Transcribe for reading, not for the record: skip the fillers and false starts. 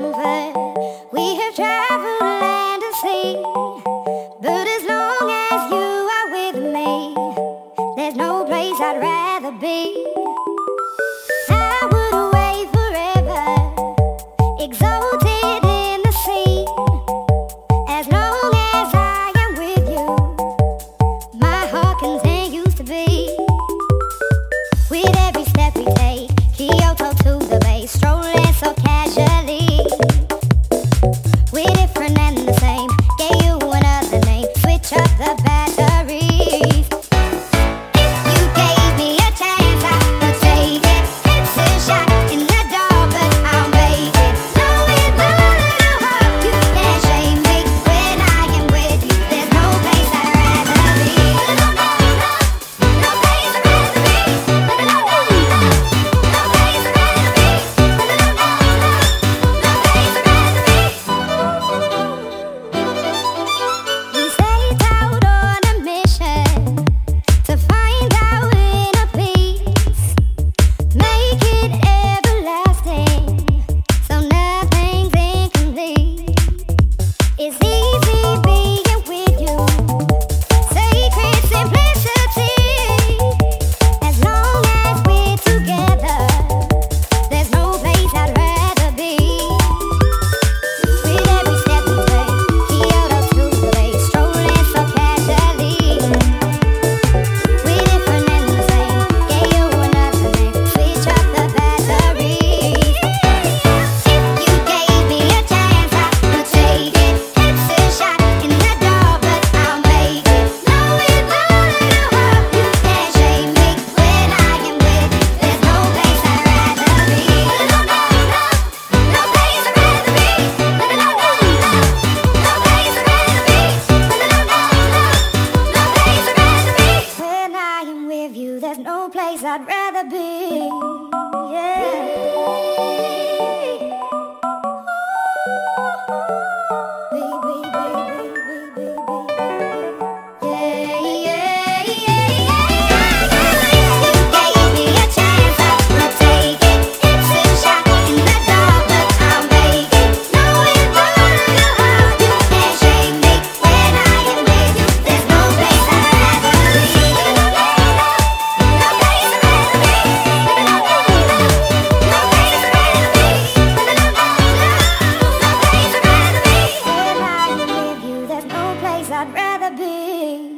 comfort. We have traveled land and sea, but as long as you are with me, there's no place I'd rather be. I would away forever, exalted in the sea. As long as I am with you, my heart continues to be. With every step we take, Kyoto to the bay, strolling so casually. We're different and the same, gave you another name, switch up the batteries. If you gave me a chance, I would take it. It's a shot in the dark, but I'll make it. Knowing the heart, you can't shame me. When I am with you, there's no place I'd rather be. No place I'd rather be. No place I'd rather be. No place I'd rather be. We set out on a mission to find our inner peace, make it everlasting, so nothing's incomplete. It's easy being with you, sacred simplicity. As long as we're together, there's no place I'd rather be. With every step we take, Kyoto to the bay, strolling so casually. We're different and the same, gave you another name, switch up the batteries. If you gave me a chance, I would take it. It's a shot in the dark, but I'll make it. Knowing the heart, you can't shame me. When I am with you, there's no place I'd rather be. No place I'd rather be. No place I'd rather be. No place I'd rather be. When I am with you, there's no place I'd rather be. I'd rather be.